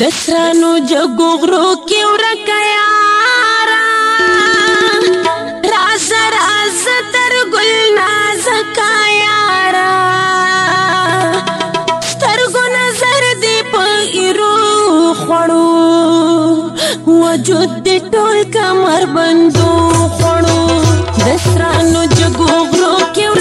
दसरानु जगो ग्रो क्यों रखयारा राजा राजा तर गुल नाजका यारा तर गो नजर दे पईरो खणो वजूद दे टोल कमर बंदो खणो दसरानु जगो ग्रो क्यों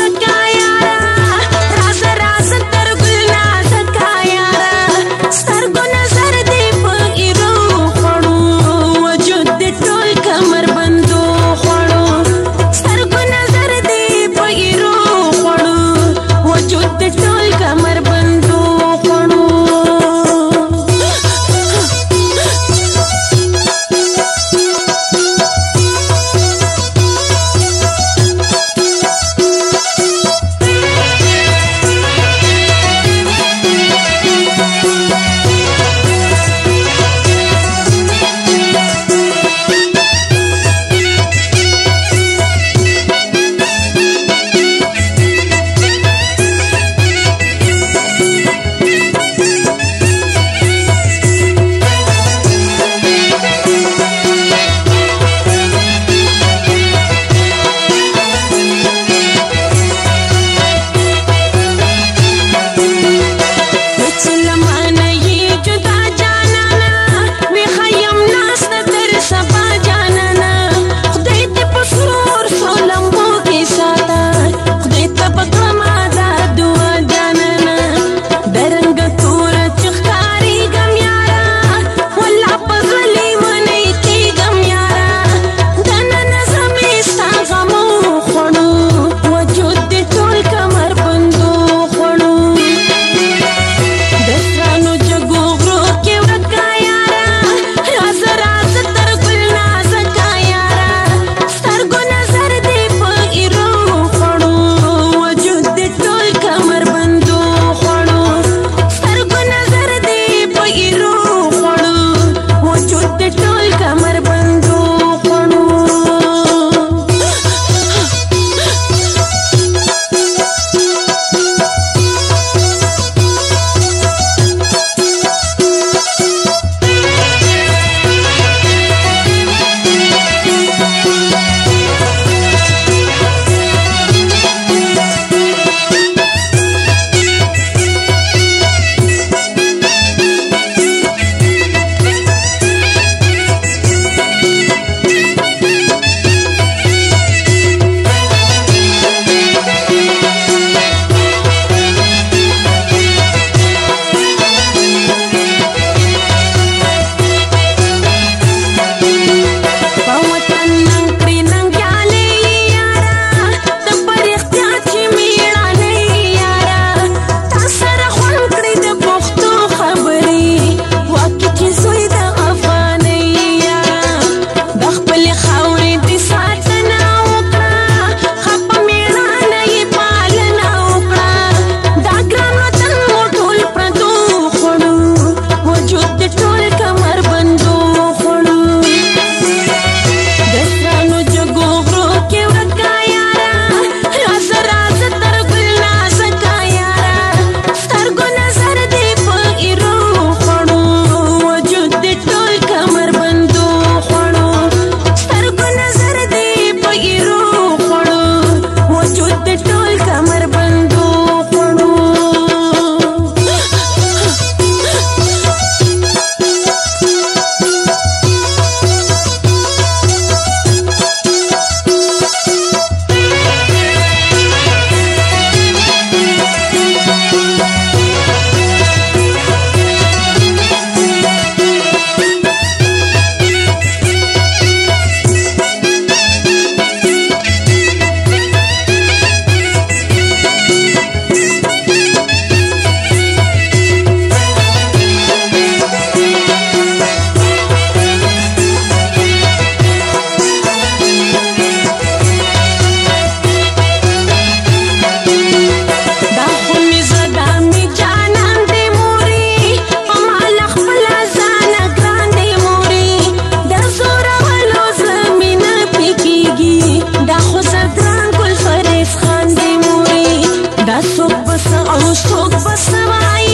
Sok basa, anush sok basa, vai।